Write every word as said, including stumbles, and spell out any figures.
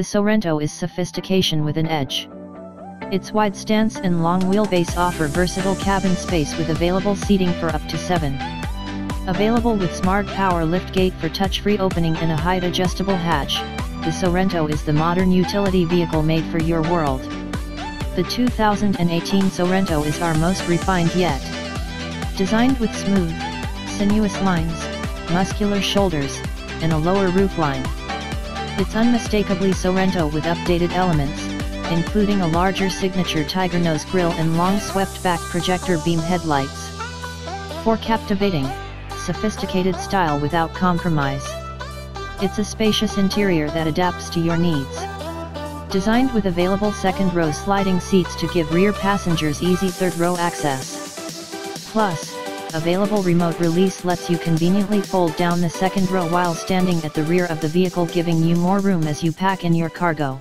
The Sorento is sophistication with an edge. Its wide stance and long wheelbase offer versatile cabin space with available seating for up to seven. Available with smart power liftgate for touch-free opening and a height-adjustable hatch, the Sorento is the modern utility vehicle made for your world. The two thousand eighteen Sorento is our most refined yet. Designed with smooth, sinuous lines, muscular shoulders, and a lower roofline. It's unmistakably Sorento with updated elements, including a larger signature tiger nose grille and long swept-back projector beam headlights. For captivating, sophisticated style without compromise. It's a spacious interior that adapts to your needs. Designed with available second-row sliding seats to give rear passengers easy third-row access. Plus, available remote release lets you conveniently fold down the second row while standing at the rear of the vehicle, giving you more room as you pack in your cargo.